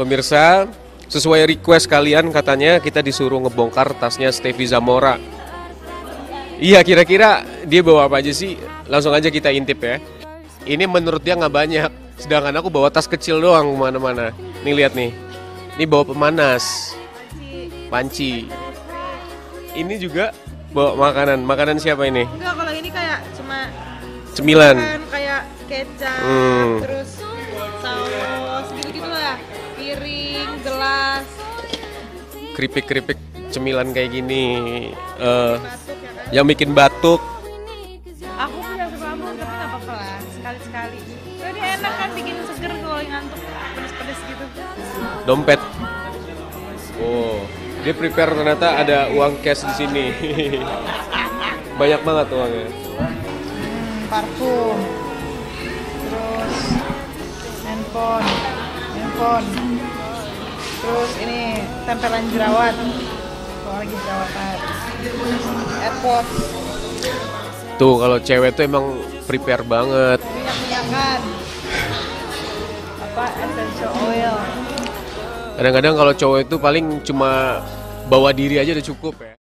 Pemirsa, sesuai request kalian katanya kita disuruh ngebongkar tasnya Steffi Zamora. Iya, kira-kira dia bawa apa aja sih? Langsung aja kita intip ya. Ini menurut dia nggak banyak, sedangkan aku bawa tas kecil doang kemana-mana. Nih lihat nih, ini bawa pemanas, panci. Ini juga bawa makanan. Makanan siapa ini? Enggak, kalau ini kayak cuma cemilan. Kayak kecap, terus saus, gitu-gitu lah. Piring, gelas. Keripik-keripik cemilan kayak gini. Yang bikin batuk. Aku punya kelamun tapi nggak apa-apa lah, sekali-sekali. Jadi enak kan, bikin seger kalau ngantuk, pedes-pedes gitu. Dompet. Oh, dia prepare ternyata ada uang cash di sini. Banyak banget uangnya. Parfum, terus handphone, terus ini tempelan jerawat. Lagi jerawatan. AirPods. Tuh kalau cewek tuh emang prepare banget. Minyak-minyakan. Apa, essential oil. Kadang-kadang kalau cowok itu paling cuma bawa diri aja udah cukup ya.